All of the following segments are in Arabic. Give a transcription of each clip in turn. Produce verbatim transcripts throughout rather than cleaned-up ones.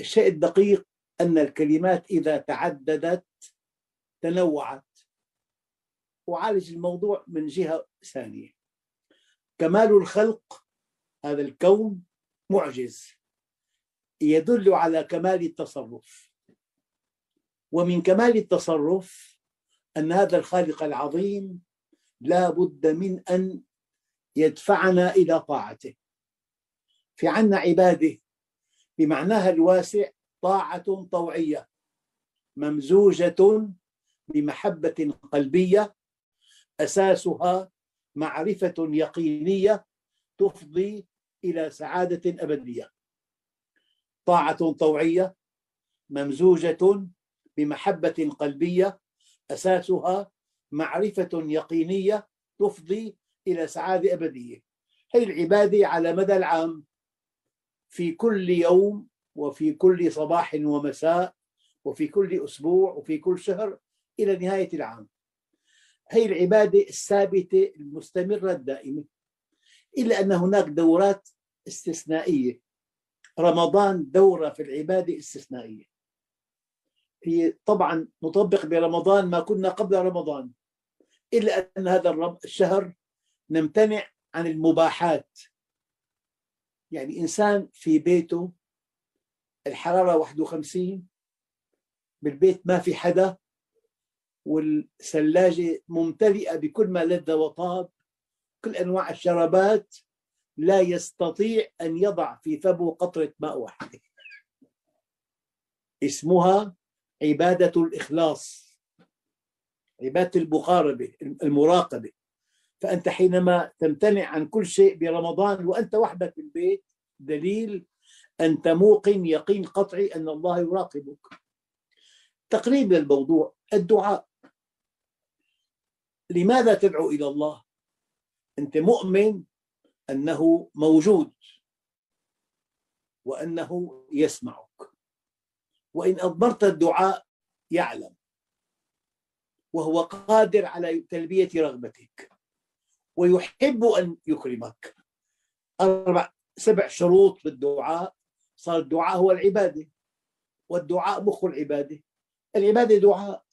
الشيء الدقيق أن الكلمات إذا تعددت تنوعت. وعالج الموضوع من جهة ثانية. كمال الخلق، هذا الكون معجز يدل على كمال التصرف، ومن كمال التصرف أن هذا الخالق العظيم لا بد من أن يدفعنا إلى طاعته. في عنا عباده بمعناها الواسع، طاعة طوعية ممزوجة بمحبة قلبية أساسها معرفة يقينية تفضي إلى سعادة أبدية. طاعة طوعية ممزوجة بمحبة قلبية أساسها معرفة يقينية تفضي إلى سعادة أبدية. هي العبادة على مدى العام، في كل يوم وفي كل صباح ومساء وفي كل أسبوع وفي كل شهر إلى نهاية العام. هي العبادة الثابتة المستمرة الدائمة، إلا أن هناك دورات استثنائية. رمضان دورة في العبادة استثنائية. هي طبعا نطبق برمضان ما كنا قبل رمضان، إلا أن هذا الشهر نمتنع عن المباحات. يعني إنسان في بيته الحرارة واحد وخمسين، بالبيت ما في حدا، والثلاجة ممتلئة بكل ما لذ وطاب، كل أنواع الشرابات، لا يستطيع أن يضع في فمه قطرة ماء واحدة. اسمها عبادة الإخلاص، عبادة المقاربة، المراقبة. فأنت حينما تمتنع عن كل شيء برمضان وأنت وحدك في البيت، دليل أنت موقن يقين قطعي أن الله يراقبك. تقريب للموضوع الدعاء. لماذا تدعو إلى الله؟ أنت مؤمن أنه موجود وأنه يسمعك، وإن أضمرت الدعاء يعلم، وهو قادر على تلبية رغبتك ويحب أن يكرمك. أربع سبع شروط بالدعاء، صار الدعاء هو العبادة، والدعاء مخ العبادة. العبادة دعاء.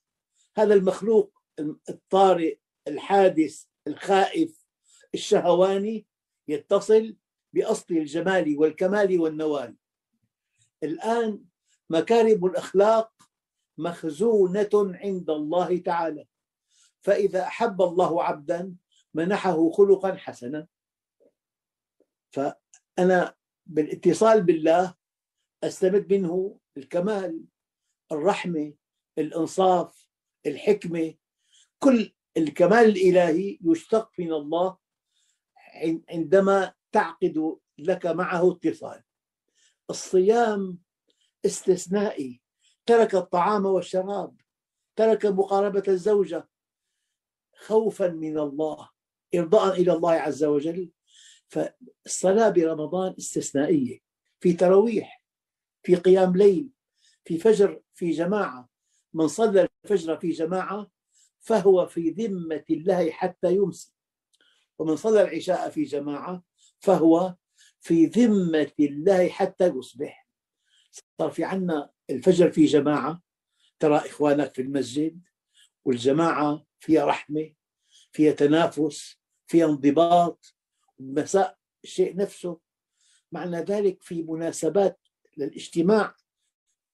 هذا المخلوق الطارئ الحادث الخائف الشهواني يتصل بأصل الجمال والكمال والنوال. الآن مكارم الأخلاق مخزونة عند الله تعالى، فإذا أحب الله عبدا منحه خلقا حسنا. فأنا بالاتصال بالله أستمد منه الكمال، الرحمة، الإنصاف، الحكمة. كل الكمال الإلهي يشتق من الله عندما تعقد لك معه اتصال. الصيام استثنائي، ترك الطعام والشراب، ترك مقاربة الزوجة خوفا من الله، إرضاء إلى الله عز وجل. فالصلاة برمضان استثنائية، في تراويح، في قيام ليل، في فجر، في جماعة. من صلى الفجر في جماعة فهو في ذمة الله حتى يمسي، ومن صلى العشاء في جماعة فهو في ذمة الله حتى يصبح. صار في عنا الفجر في جماعة، ترى إخوانك في المسجد، والجماعة فيها رحمة، فيها تنافس، فيها انضباط. المساء الشيء نفسه. معنى ذلك في مناسبات للاجتماع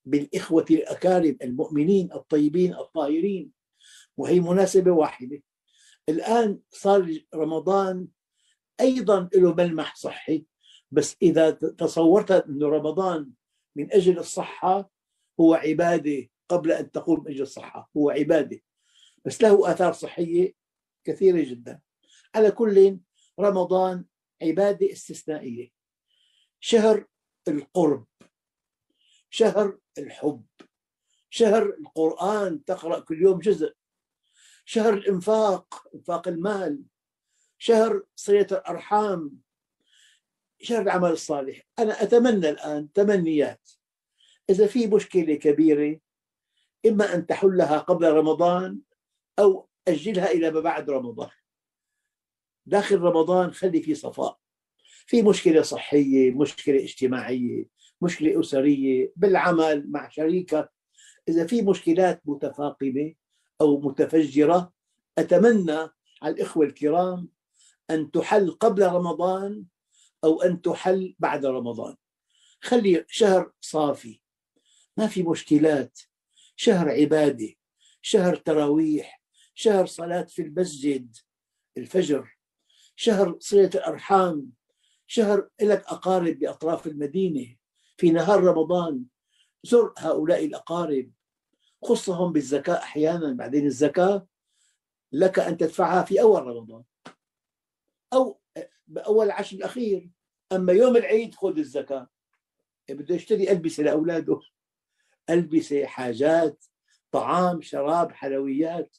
بالإخوة الأكارم المؤمنين الطيبين الطاهرين، وهي مناسبة واحدة. الآن صار رمضان أيضا له ملمح صحي، بس إذا تصورت أن رمضان من أجل الصحة هو عبادة قبل أن تقول من أجل الصحة، هو عبادة بس له آثار صحية كثيرة جدا. على كل، رمضان عبادة استثنائية، شهر القرب، شهر الحب، شهر القرآن، تقرأ كل يوم جزء، شهر الإنفاق، إنفاق المال، شهر صلة الأرحام، شهر العمل الصالح. أنا أتمنى الآن تمنيات، إذا في مشكلة كبيرة إما أن تحلها قبل رمضان أو أجلها إلى ما بعد رمضان. داخل رمضان خلي في صفاء، في مشكلة صحية، مشكلة اجتماعية، مشكلة أسرية، بالعمل مع شريكة، إذا في مشكلات متفاقمة أو متفجرة أتمنى على الإخوة الكرام أن تحل قبل رمضان أو أن تحل بعد رمضان. خلي شهر صافي ما في مشكلات، شهر عبادة، شهر تراويح، شهر صلاة في المسجد الفجر، شهر صلة الأرحام، شهر لك أقارب بأطراف المدينة في نهار رمضان، زر هؤلاء الأقارب، خصهم بالزكاة أحيانا. بعدين الزكاة لك أن تدفعها في أول رمضان أو بأول عشر الأخير، أما يوم العيد خذ الزكاة. بده يشتري ألبسة لأولاده، ألبسة، حاجات، طعام، شراب، حلويات،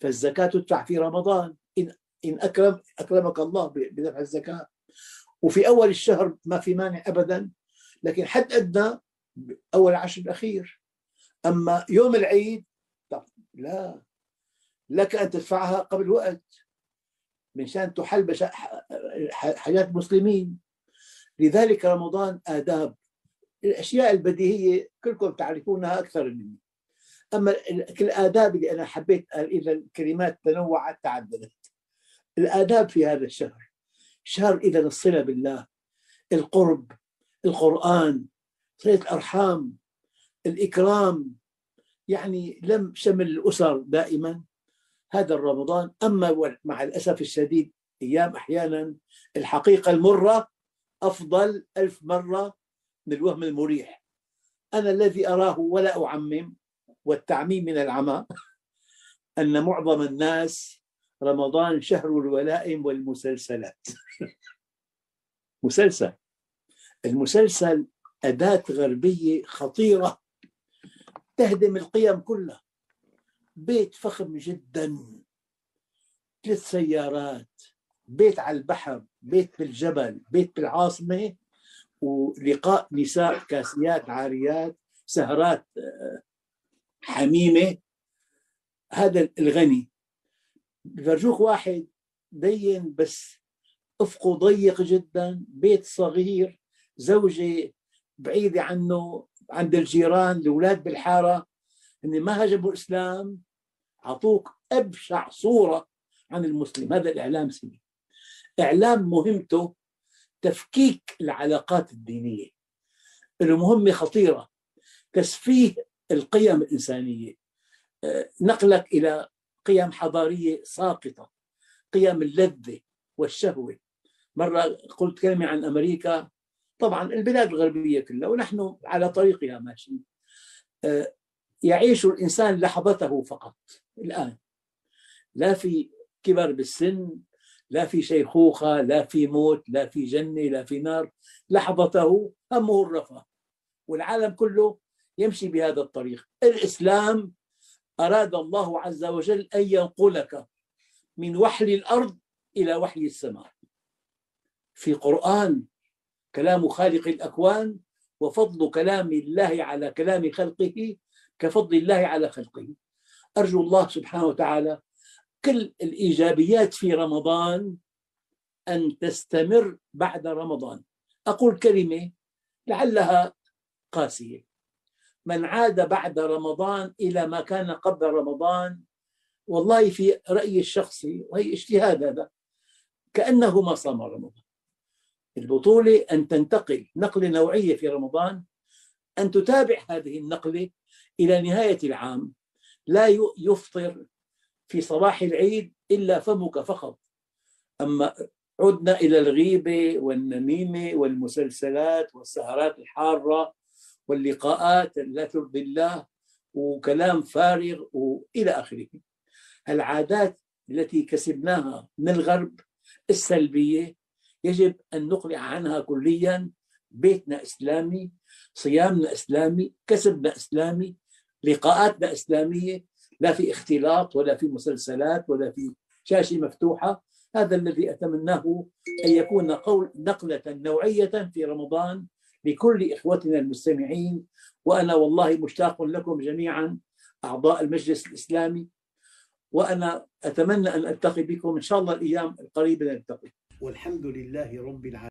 فالزكاة تدفع في رمضان إن إن أكرم أكرمك الله بدفع الزكاة. وفي أول الشهر ما في مانع أبدا، لكن حد أدنى أول عشر الأخير. أما يوم العيد لا، لك أن تدفعها قبل وقت منشان تحل بشا حاجات مسلمين. لذلك رمضان آداب، الأشياء البديهية كلكم تعرفونها أكثر مني، أما الآداب اللي أنا حبيت إذا الكلمات تنوعت تعددت. الآداب في هذا الشهر، شهر إذا الصلة بالله، القرب، القرآن، صلة الأرحام، الإكرام، يعني لم شمل الأسر دائما هذا الرمضان. أما مع الأسف الشديد أيام أحيانا الحقيقة المرة أفضل ألف مرة من الوهم المريح. أنا الذي أراه ولا أعمم، والتعميم من العمى، أن معظم الناس رمضان شهر الولائم والمسلسلات. مسلسل، المسلسل أداة غربية خطيرة تهدم القيم كلها. بيت فخم جدا، ثلاث سيارات، بيت على البحر، بيت بالجبل، بيت بالعاصمة، ولقاء نساء كاسيات عاريات، سهرات حميمة. هذا الغني، برجوك واحد دين بس أفقه ضيق جدا، بيت صغير، زوجة بعيدة عنه، عند الجيران، الأولاد بالحارة. إن ما هجموا الإسلام، عطوك أبشع صورة عن المسلم. هذا الإعلام سمي إعلام مهمته تفكيك العلاقات الدينية، المهمة خطيرة، تسفيه القيم الإنسانية، نقلك إلى قيم حضارية ساقطة، قيم اللذة والشهوة. مرة قلت كلمة عن أمريكا، طبعا البلاد الغربية كلها ونحن على طريقها ماشيين، يعيش الإنسان لحظته فقط الآن، لا في كبر بالسن، لا في شيخوخة، لا في موت، لا في جنة، لا في نار، لحظته همه الرفاه، والعالم كله يمشي بهذا الطريق. الإسلام أراد الله عز وجل أن ينقلك من وحل الأرض إلى وحل السماء، في قرآن كلام خالق الأكوان، وفضل كلام الله على كلام خلقه كفضل الله على خلقه. أرجو الله سبحانه وتعالى كل الإيجابيات في رمضان أن تستمر بعد رمضان. أقول كلمة لعلها قاسية، من عاد بعد رمضان إلى ما كان قبل رمضان، والله في رأيي الشخصي وهي اجتهاد هذا، كأنه ما صام رمضان. البطولة أن تنتقل نقلة نوعية في رمضان، أن تتابع هذه النقلة إلى نهاية العام. لا يفطر في صباح العيد إلا فمك فقط، أما عدنا إلى الغيبة والنميمة والمسلسلات والسهرات الحارة واللقاءات لا ترضي الله وكلام فارغ وإلى آخره. العادات التي كسبناها من الغرب السلبية يجب أن نقلع عنها كليا. بيتنا إسلامي، صيامنا إسلامي، كسبنا إسلامي، لقاءاتنا إسلامية، لا في اختلاط ولا في مسلسلات ولا في شاشة مفتوحة. هذا الذي أتمناه، أن يكون قول نقلة نوعية في رمضان لكل إخوتنا المستمعين. وأنا والله مشتاق لكم جميعا أعضاء المجلس الإسلامي، وأنا أتمنى أن ألتقي بكم إن شاء الله الأيام القريبة نلتقي، والحمد لله رب العالمين.